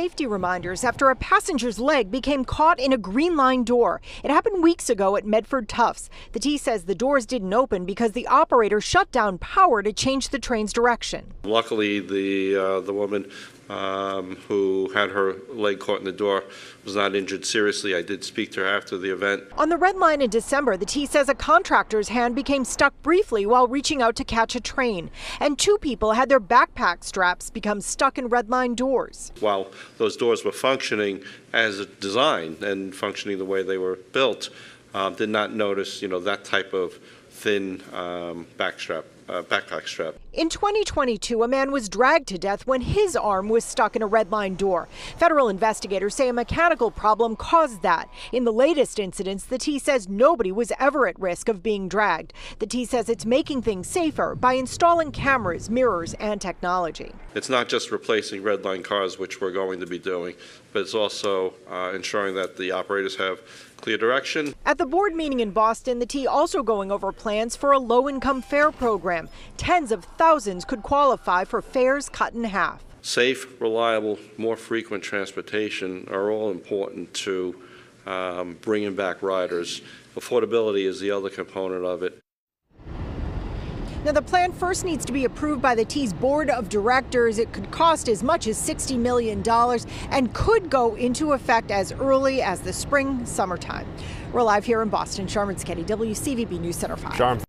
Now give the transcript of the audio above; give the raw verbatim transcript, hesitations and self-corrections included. safety reminders after a passenger's leg became caught in a Green Line door. It happened weeks ago at Medford Tufts. The T says the doors didn't open because the operator shut down power to change the train's direction. Luckily, the, uh, the woman um, who had her leg caught in the door was not injured seriously. I did speak to her after the event. On the Red Line in December, the T says a contractor's hand became stuck briefly while reaching out to catch a train. And two people had their backpack straps become stuck in Red Line doors. While those doors were functioning as designed and functioning the way they were built, uh, did not notice, you know, that type of thin um, backstrap, uh, backpack strap. In twenty twenty-two, a man was dragged to death when his arm was stuck in a Red Line door. Federal investigators say a mechanical problem caused that. In the latest incidents, the T says nobody was ever at risk of being dragged. The T says it's making things safer by installing cameras, mirrors, and technology. It's not just replacing Red Line cars, which we're going to be doing, but it's also uh, ensuring that the operators have clear direction. At the board meeting in Boston, the T also going over plans for a low-income fare program. Tens of thousands could qualify for fares cut in half. Safe, reliable, more frequent transportation are all important to um, bringing back riders. Affordability is the other component of it. Now, the plan first needs to be approved by the T's board of directors. It could cost as much as sixty million dollars and could go into effect as early as the spring, summertime. We're live here in Boston. Sharman Sketty, W C V B News Center five. Charm.